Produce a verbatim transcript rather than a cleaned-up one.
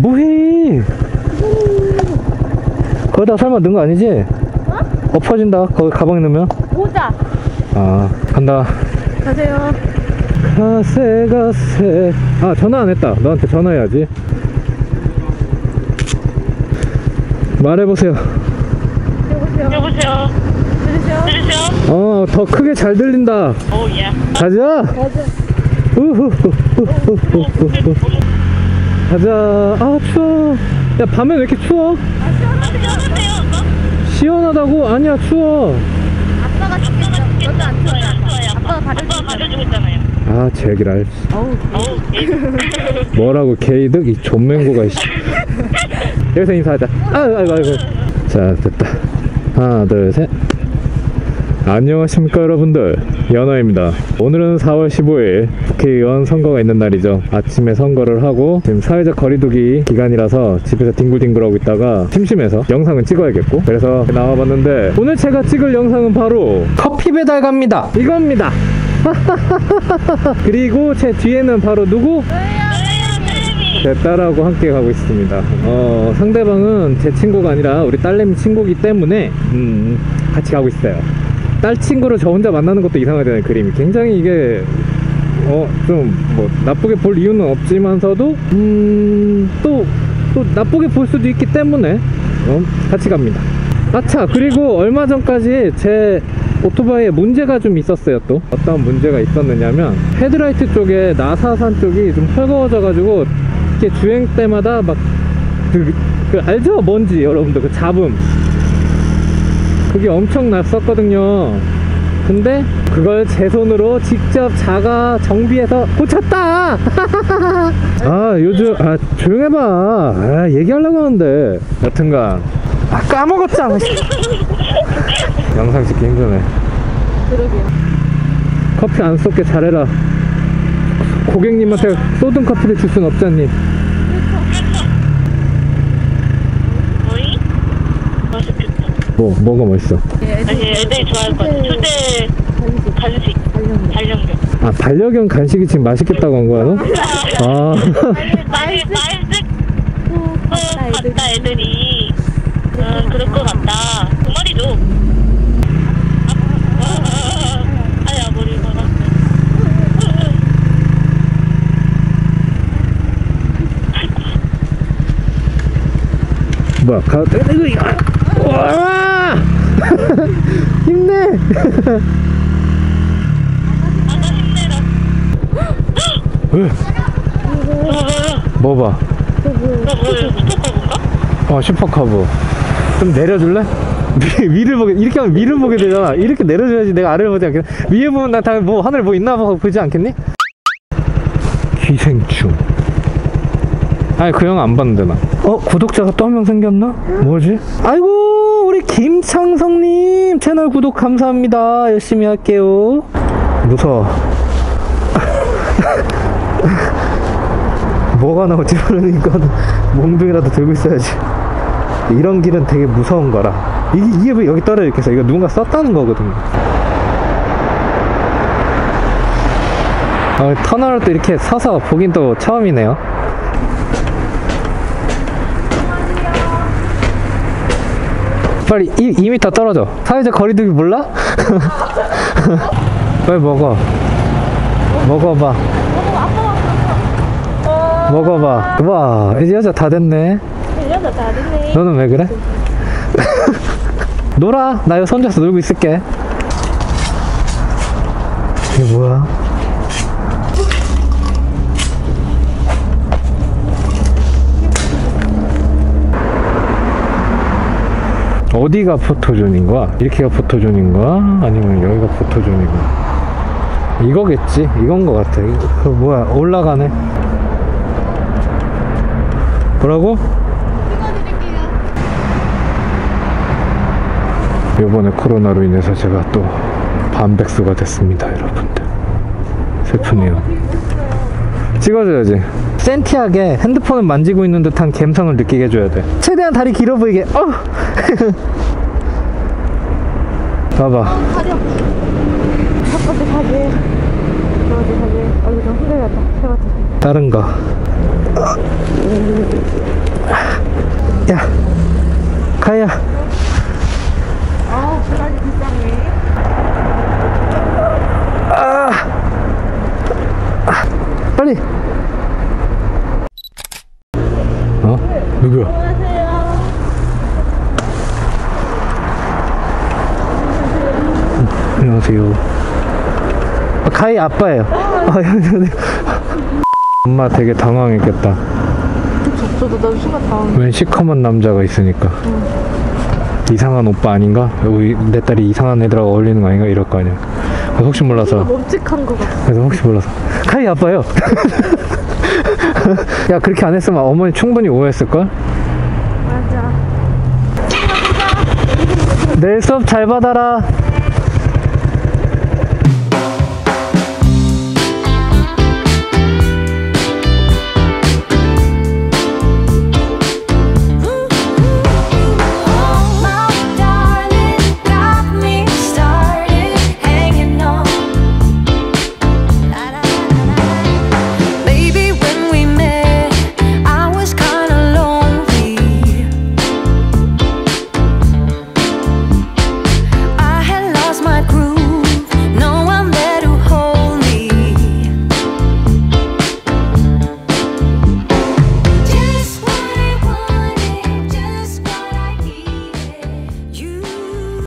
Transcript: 뭐해? 거기다 설마 넣은 거 아니지? 어? 엎어진다. 거기 가방에 넣으면. 모자. 아, 간다. 가세요. 가세 가세. 아, 전화 안 했다. 너한테 전화해야지. 말해보세요. 여보세요. 여보세요. 들으세요? 들으세요? 어, 더 크게 잘 들린다. 오, 예. 가자. 가자. 우후, 우후, 우후. 가자. 아, 추워. 야, 밤에 왜 이렇게 추워? 아, 시원하세요. 시원하다고? 아니야, 추워. 아빠가 죽겠다. 저도 안 추워요. 아빠가 받아주고 있잖아요. 아, 제기랄. 어우, 어우, 개이득. 뭐라고, 개이득? 이 존맹고가, 이씨. 여기서 인사하자. 아, 아이고, 아이고. 자, 됐다. 하나, 둘, 셋. 안녕하십니까 여러분들, 연아입니다. 오늘은 사월 십오일 국회의원 선거가 있는 날이죠. 아침에 선거를 하고 지금 사회적 거리두기 기간이라서 집에서 뒹굴뒹굴하고 있다가 심심해서 영상은 찍어야겠고, 그래서 나와봤는데 오늘 제가 찍을 영상은 바로 커피 배달 갑니다, 이겁니다. 그리고 제 뒤에는 바로 누구? 제 딸하고 함께 가고 있습니다. 어, 상대방은 제 친구가 아니라 우리 딸내미 친구기 때문에 음, 같이 가고 있어요. 딸 친구를 저 혼자 만나는 것도 이상하다는 그림이 굉장히 이게 어 좀 뭐 나쁘게 볼 이유는 없지만서도 음 또 또 나쁘게 볼 수도 있기 때문에 어 같이 갑니다. 아차, 그리고 얼마 전까지 제 오토바이에 문제가 좀 있었어요. 또 어떤 문제가 있었느냐면 헤드라이트 쪽에 나사산 쪽이 좀 헐거워져 가지고 이렇게 주행 때마다 막 그, 그 알죠? 뭔지 여러분들 그 잡음, 그게 엄청 났었거든요. 근데 그걸 제 손으로 직접 자가 정비해서 고쳤다. 아, 요즘 아 조용해봐. 아, 얘기하려고 하는데. 여튼간 아 까먹었잖아. 영상 찍기 힘드네. 그러게요. 커피 안 쏟게 잘해라. 고객님한테 쏟은 커피를 줄 순 없잖니. 뭐, 뭐가 멋있어? 예, 애들이, 아니, 애들이 좋아할 것 같아. 초대 간식. 간식. 반려견. 아, 반려견 간식이 지금 맛있겠다고 한 거야, 너? 아. 빨리, 빨리, 갔다 애들이. 응, 그럴 것 같다. 두 마리 줘. 아야, 머리 봐라. 뭐야, 가, 이거, 와! 힘내! 아빠 힘내라. 왜? 뭐 봐? 나 뭐예요? 슈퍼카브인가? 어, 슈퍼카브. 좀 내려줄래? 위를 보게, 이렇게 하면 위를 보게 되잖아. 이렇게 내려줘야지 내가 아래를 보지 않겠네. 위에 보면 나 다음에 뭐, 하늘 뭐 있나 봐 보지 않겠니? 기생충. 아니, 그 형 안 봤는데 나. 어? 구독자가 또 한 명 생겼나? 뭐지? 아이고, 우리 김창성님 채널 구독 감사합니다. 열심히 할게요. 무서워. 뭐가 나올지 모르니까 몽둥이라도 들고 있어야지. 이런 길은 되게 무서운 거라. 이게, 이게 왜 여기 떨어져 이렇게 해서 이거 누군가 썼다는 거거든요. 아, 터널을 또 이렇게 서서 보긴 또 처음이네요. 빨리 이 미터 떨어져. 사회적 거리두기 몰라? 빨리 먹어. 먹어봐. 먹어봐. 와, 이제 여자 다 됐네. 여자 다 됐네. 너는 왜 그래? 놀아. 나 이거 손잡아서 놀고 있을게. 이게 뭐야? 어디가 포토존인가? 이렇게가 포토존인가? 아니면 여기가 포토존인가? 이거겠지? 이건 것 같아. 그 뭐야, 올라가네. 뭐라고? 찍어드릴게요. 요번에 코로나로 인해서 제가 또 반백수가 됐습니다, 여러분들. 슬프네요. 찍어줘야지. 센티하게 핸드폰을 만지고 있는 듯한 감성을 느끼게 해줘야 돼. 최대한 다리 길어 보이게. 어! 봐봐. 아, 다리 아파. 첫 번째 사진. 두 번째 사진. 얼굴 좀 흔들렸다. 세 번째 사진. 다른 거. 야, 가야. 아, 시간이 비싸네. 아, 빨리. 어? 누구야? 안녕하세요. 아, 가희 아빠예요. 엄마 되게 당황했겠다. 그쵸, 저도 너무 순간 당황했어. 웬 시커먼 남자가 있으니까. 응. 이상한 오빠 아닌가? 우리, 내 딸이 이상한 애들하고 어울리는 거 아닌가? 이럴 거 아니야. 그래서 혹시 몰라서. 멈직한 거 같아. 그래서 혹시 몰라서. 가희 아빠예요. 야, 그렇게 안 했으면 어머니 충분히 오해했을걸? 맞아. 내일 수업 잘 받아라.